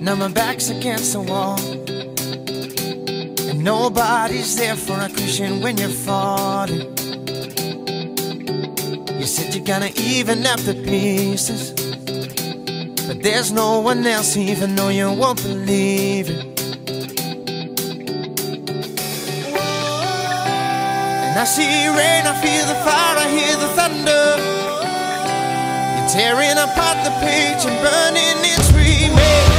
Now my back's against the wall, and nobody's there for a cushion when you're falling. You said you're gonna even up the pieces, but there's no one else, even though you won't believe it. And I see rain, I feel the fire, I hear the thunder. You're tearing apart the page and burning its remake.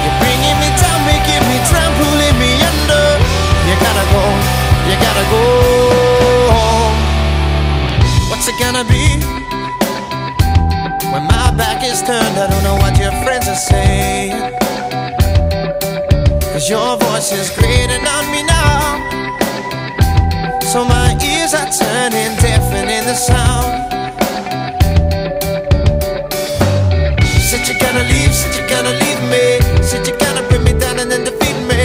You're bringing me down, making me drown, pulling me under. You gotta go, you gotta go. What's it gonna be when my back is turned? I don't know what your friends are saying, 'cause your voice is grating on me now, so my ears are turning deafening the sound. Said you're gonna leave, said you're gonna leave me, said you're gonna bring me down and then defeat me.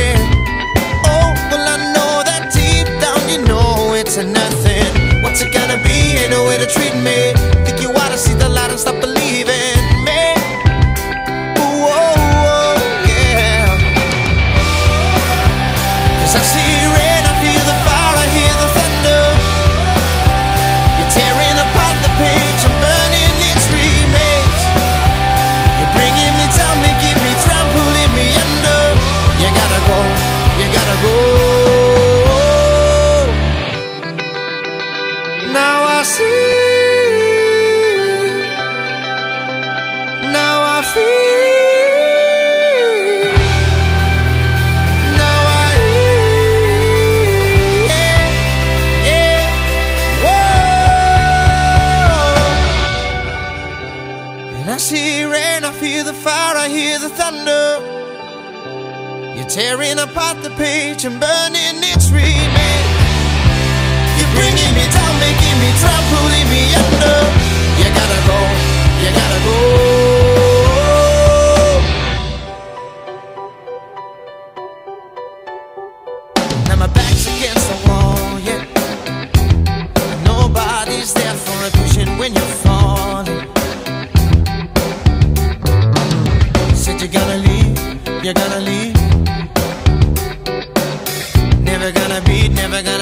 Oh, well I know that deep down you know it's a nothing. What's it gonna be? Ain't no way to treat me. Think you ought to see the light and stop believing me. Ooh, oh, oh, yeah. 'Cause I see rain, I feel the fire, I hear the thunder. You're tearing apart the page and burning its remains. You're bringing me down, making me drown, pulling me under. You gotta go, you gotta go. Now I see, now I feel, now I hear, yeah, yeah, whoa. And I see rain, I feel the fire, I hear the thunder. You're tearing apart the page and burning its remains. Bringing me down, making me drown, pulling me under. You gotta go, you gotta go. Now my back's against the wall, yeah, and nobody's there for a cushion when you're falling. Said you're gonna leave, never gonna be, never gonna